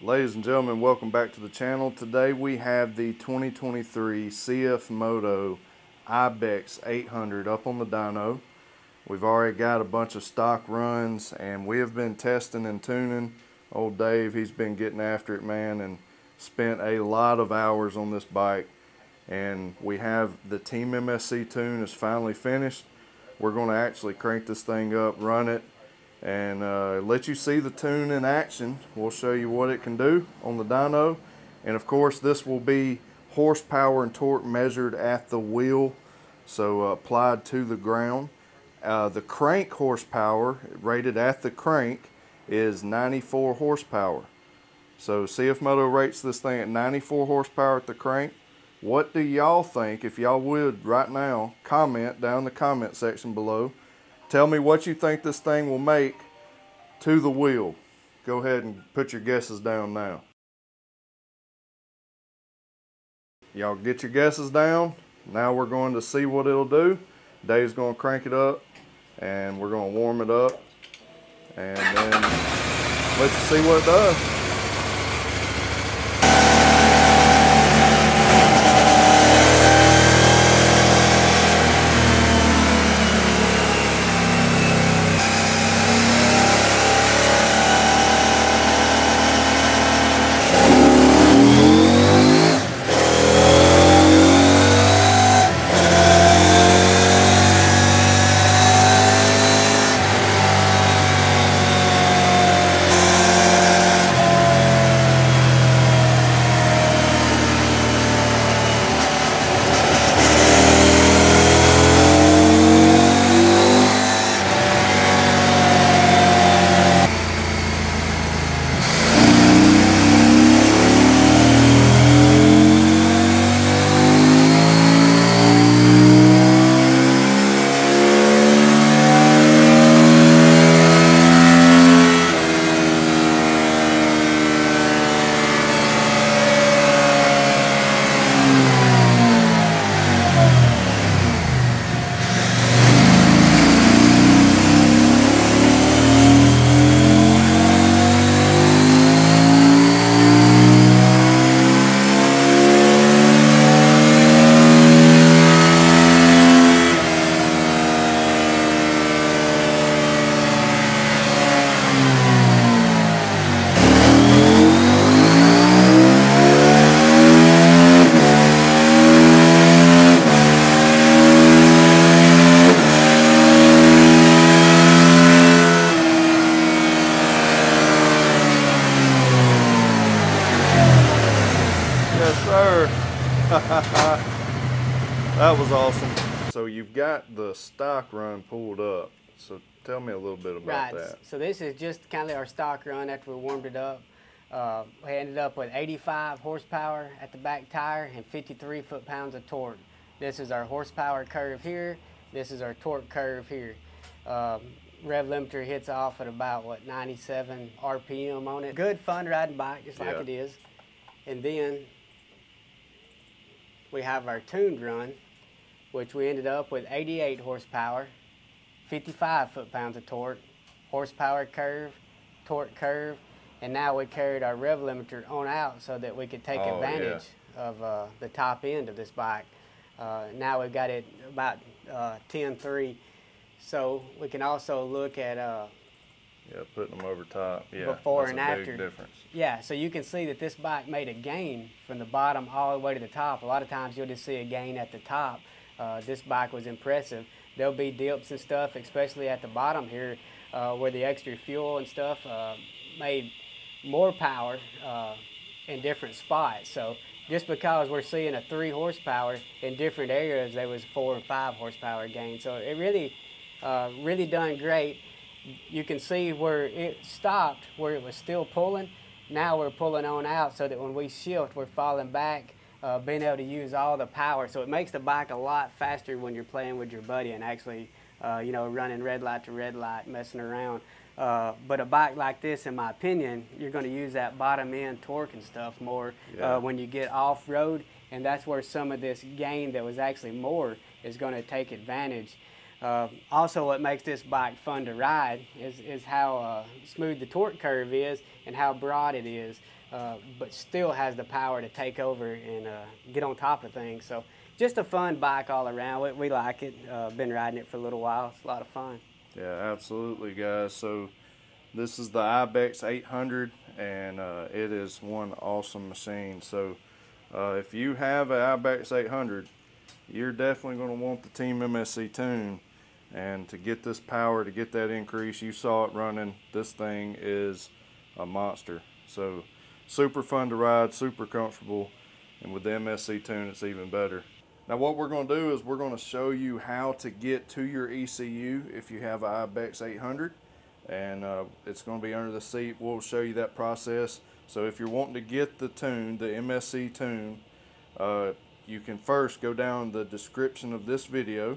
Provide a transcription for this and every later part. Ladies and gentlemen, welcome back to the channel. Today we have the 2023 CFMOTO Ibex 800 up on the dyno. We've already got a bunch of stock runs and we have been testing and tuning. Old Dave, he's been getting after it, man, and spent a lot of hours on this bike. And we have the Team MSC tune is finally finished. We're going to actually crank this thing up, run it, and let you see the tune in action. We'll show you what it can do on the dyno, and of course this will be horsepower and torque measured at the wheel, so applied to the ground. The crank horsepower rated at the crank is 94 horsepower. So CFMOTO rates this thing at 94 horsepower at the crank. What do y'all think? If y'all would right now comment down in the comment section below. Tell me what you think this thing will make to the wheel. Go ahead and put your guesses down now. Y'all get your guesses down. Now we're going to see what it'll do. Dave's going to crank it up and we're going to warm it up and then let you see what it does. That was awesome. So you've got the stock run pulled up. So tell me a little bit about that. So this is just kind of our stock run after we warmed it up. We ended up with 85 horsepower at the back tire and 53 foot-pounds of torque. This is our horsepower curve here. This is our torque curve here. Rev limiter hits off at about, what, 97 RPM on it. Good fun riding bike, just like it is. And then we have our tuned run, which we ended up with 88 horsepower, 55 foot-pounds of torque, horsepower curve, torque curve, and now we carried our rev limiter on out so that we could take advantage of the top end of this bike. Now we've got it about 10.3, so we can also look at putting them over top. Before and after. That's a big difference. Yeah, so you can see that this bike made a gain from the bottom all the way to the top. A lot of times you'll just see a gain at the top. This bike was impressive. There'll be dips and stuff, especially at the bottom here, where the extra fuel and stuff made more power in different spots. So just because we're seeing a 3 horsepower in different areas, there was 4 and 5 horsepower gain. So it really, really done great. You can see where it stopped, where it was still pulling. Now we're pulling on out so that when we shift, we're falling back, being able to use all the power. So it makes the bike a lot faster when you're playing with your buddy and actually, you know, running red light to red light, messing around. But a bike like this, in my opinion, you're going to use that bottom end torque and stuff more when you get off road. And that's where some of this gain that was actually more is going to take advantage. Also, what makes this bike fun to ride is how smooth the torque curve is and how broad it is, but still has the power to take over and get on top of things. So just a fun bike all around. We like it. Been riding it for a little while. It's a lot of fun. Yeah, absolutely, guys. So this is the Ibex 800, and it is one awesome machine. So if you have an Ibex 800, you're definitely going to want the Team MSC tune. And to get this power, to get that increase, you saw it running, this thing is a monster. So super fun to ride, super comfortable, and with the MSC tune it's even better. Now what we're going to do is we're going to show you how to get to your ECU if you have an Ibex 800, and it's going to be under the seat. We'll show you that process. So if you're wanting to get the tune, the MSC tune, you can first go down the description of this video,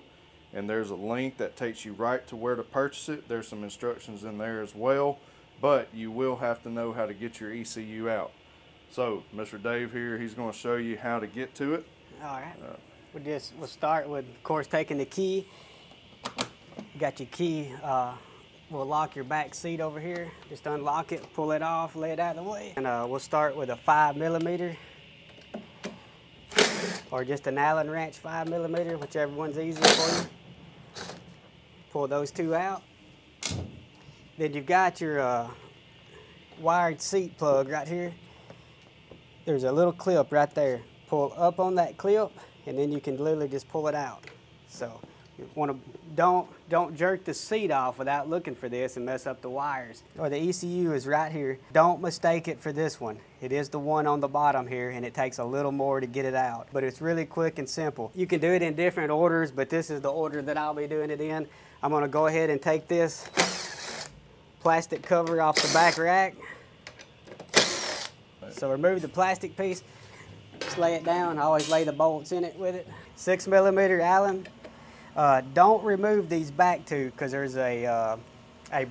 and there's a link that takes you right to where to purchase it. There's some instructions in there as well, but you will have to know how to get your ECU out. So Mr. Dave here, he's going to show you how to get to it. All right. We'll start with, of course, taking the key. You got your key. We'll lock your back seat over here. Just unlock it, pull it off, lay it out of the way. And we'll start with a 5mm. Or just an Allen wrench 5mm, whichever one's easier for you. Pull those two out. Then you've got your wired seat plug right here. There's a little clip right there. Pull up on that clip, and then you can literally just pull it out. So you want to don't jerk the seat off without looking for this and mess up the wires. Or the ECU is right here. Don't mistake it for this one. It is the one on the bottom here, and it takes a little more to get it out, but it's really quick and simple. You can do it in different orders, but this is the order that I'll be doing it in. I'm going to go ahead and take this plastic cover off the back rack. So remove the plastic piece, just lay it down. I always lay the bolts in it with it. 6mm Allen. Don't remove these back two, because there's a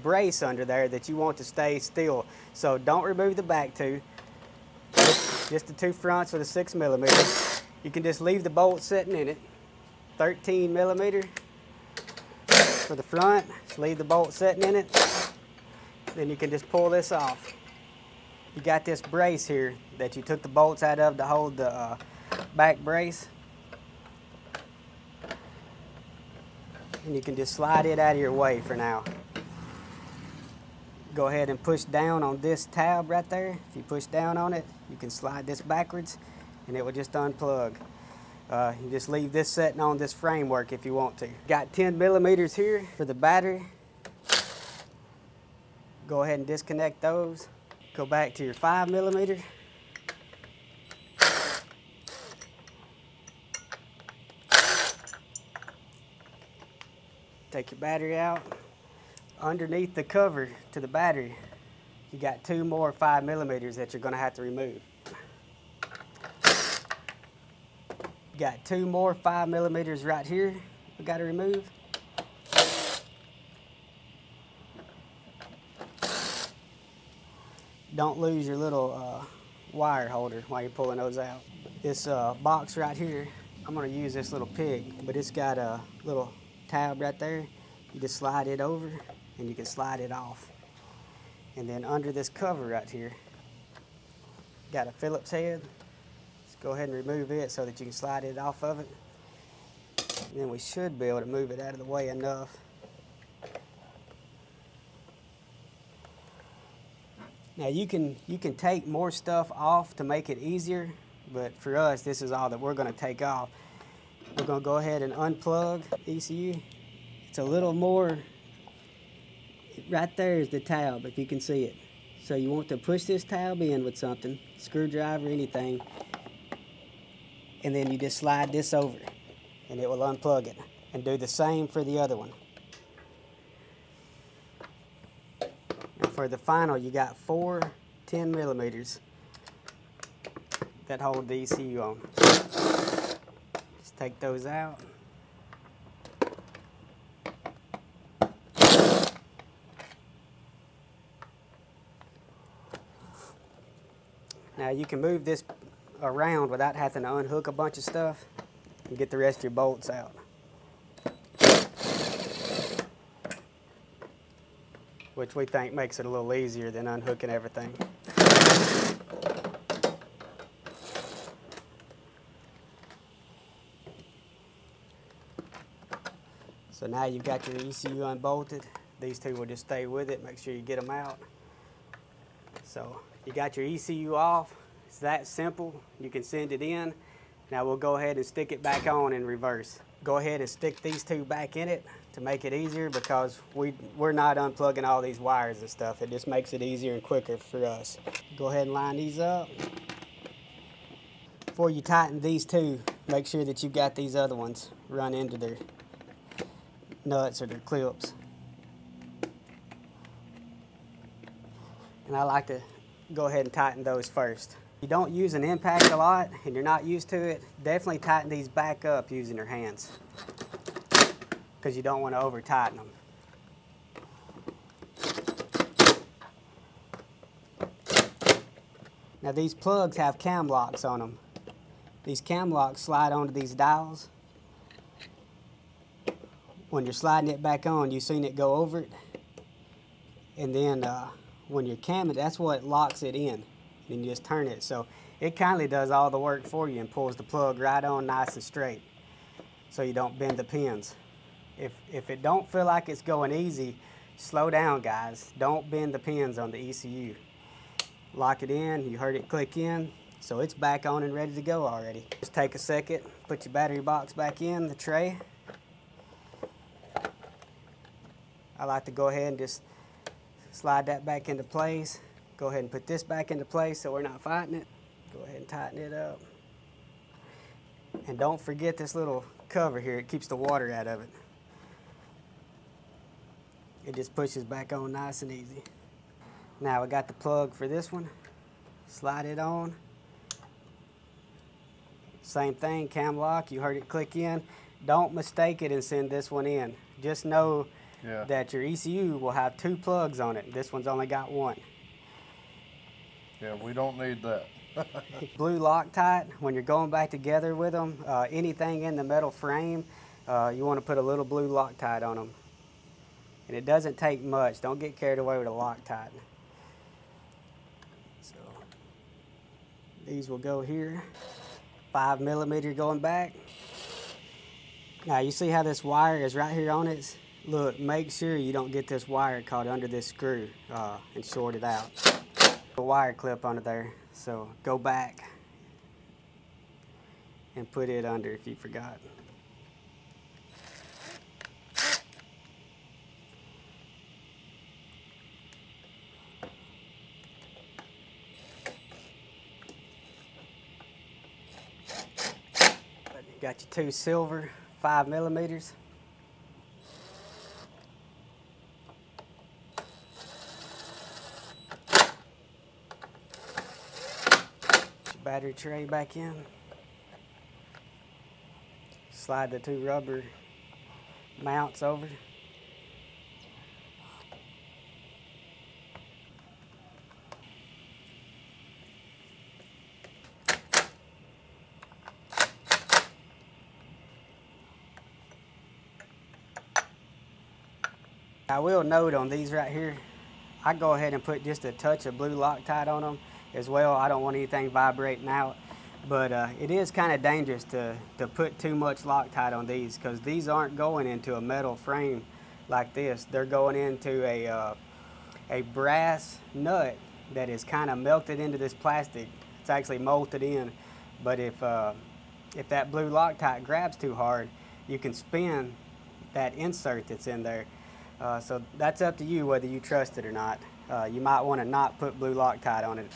brace under there that you want to stay still. So don't remove the back two, just the two fronts with a 6mm. You can just leave the bolt sitting in it. 13mm for the front, just leave the bolt sitting in it. Then you can just pull this off. You got this brace here that you took the bolts out of to hold the back brace. And you can just slide it out of your way for now. Go ahead and push down on this tab right there. If you push down on it, you can slide this backwards and it will just unplug. You just leave this setting on this framework if you want to. Got 10mm here for the battery. Go ahead and disconnect those. Go back to your 5mm. Take your battery out. Underneath the cover to the battery, you got two more 5mm that you're going to have to remove. You got two more 5mm right here we got to remove. Don't lose your little wire holder while you're pulling those out. This box right here, I'm going to use this little pig, but it's got a little tab right there. You just slide it over and you can slide it off. And then under this cover right here, got a Phillips head. Let's go ahead and remove it so that you can slide it off of it. And then we should be able to move it out of the way enough. Now you can take more stuff off to make it easier, but for us this is all that we're going to take off. We're going to go ahead and unplug the ECU. It's a little more, right there is the tab if you can see it. So you want to push this tab in with something, screwdriver, anything, and then you just slide this over and it will unplug it. And do the same for the other one. And for the final, you got four 10mm that hold the ECU on. Take those out. Now you can move this around without having to unhook a bunch of stuff and get the rest of your bolts out. which we think makes it a little easier than unhooking everything. So now you've got your ECU unbolted. These two will just stay with it. Make sure you get them out. So you got your ECU off. It's that simple. You can send it in. Now we'll go ahead and stick it back on in reverse. Go ahead and stick these two back in it to make it easier, because we're not unplugging all these wires and stuff. It just makes it easier and quicker for us. Go ahead and line these up. Before you tighten these two, make sure that you've got these other ones run into their nuts or their clips. And I like to go ahead and tighten those first. You don't use an impact a lot and you're not used to it, definitely tighten these back up using your hands, because you don't want to over tighten them. Now these plugs have cam locks on them. These cam locks slide onto these dials. When you're sliding it back on, you've seen it go over it, and then when you're camming, that's what locks it in. Then you just turn it, so it kindly does all the work for you and pulls the plug right on nice and straight, so you don't bend the pins. If it don't feel like it's going easy, slow down, guys. Don't bend the pins on the ECU. Lock it in. You heard it click in, so it's back on and ready to go already. Just take a second, put your battery box back in the tray. I like to go ahead and just slide that back into place. Go ahead and put this back into place so we're not fighting it. Go ahead and tighten it up. And don't forget this little cover here. It keeps the water out of it. It just pushes back on nice and easy. Now we got the plug for this one. Slide it on. Same thing, cam lock. You heard it click in. Don't mistake it and send this one in. Just know that your ECU will have two plugs on it. This one's only got one. Yeah, we don't need that. Blue Loctite, when you're going back together with them, anything in the metal frame, you want to put a little blue Loctite on them. And it doesn't take much. Don't get carried away with a Loctite. So these will go here. 5mm going back. Now you see how this wire is right here on it? Look, make sure you don't get this wire caught under this screw and short it out. A wire clip under there, so go back and put it under if you forgot. Got your two silver 5mm. Battery tray back in. Slide the two rubber mounts over. I will note on these right here, I go ahead and put just a touch of blue Loctite on them as well. I don't want anything vibrating out, but it is kind of dangerous to put too much Loctite on these, because these aren't going into a metal frame like this. They're going into a brass nut that is kind of melted into this plastic. It's actually molted in, but if that blue Loctite grabs too hard, you can spin that insert that's in there. So that's up to you whether you trust it or not. You might want to not put blue Loctite on it.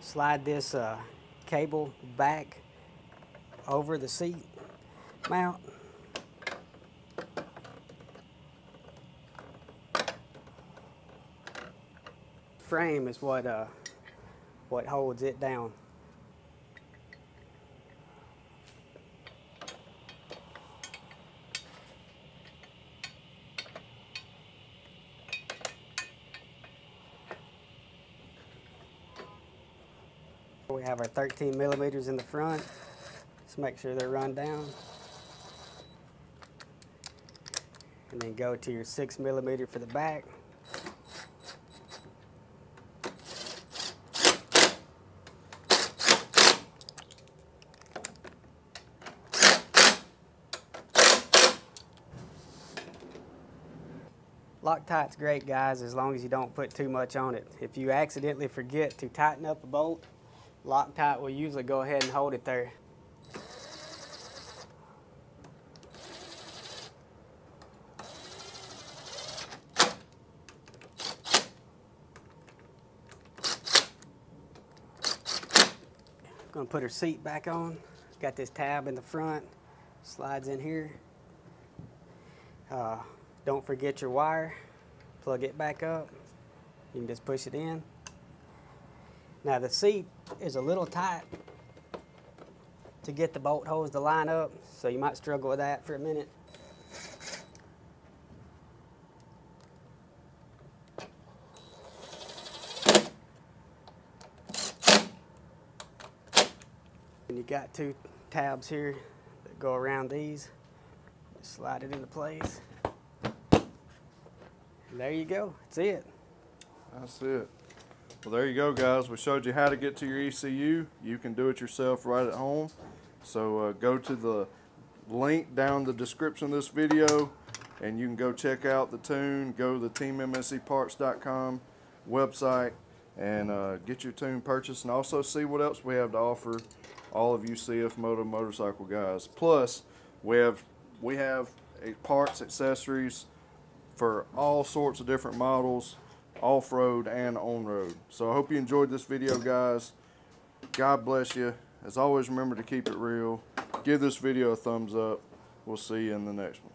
Slide this cable back over the seat mount. Frame is what holds it down. We have our 13mm in the front. Just make sure they're run down. and then go to your 6mm for the back. Loctite's great, guys, as long as you don't put too much on it. If you accidentally forget to tighten up a bolt, Loctite will usually go ahead and hold it there. I'm gonna put her seat back on. Got this tab in the front, slides in here. Don't forget your wire, plug it back up. You can just push it in. Now the seat is a little tight to get the bolt holes to line up, so you might struggle with that for a minute. And you got two tabs here that go around these. Just slide it into place. There you go. That's it. That's it. Well, there you go, guys. We showed you how to get to your ECU. You can do it yourself right at home. So go to the link down the description of this video, and you can go check out the tune. Go to the teammscparts.com website and get your tune purchased, and also see what else we have to offer all of you CFMOTO motorcycle guys. Plus, we have parts, accessories, for all sorts of different models, off-road and on-road. So I hope you enjoyed this video, guys. God bless you. As always, remember to keep it real. Give this video a thumbs up. We'll see you in the next one.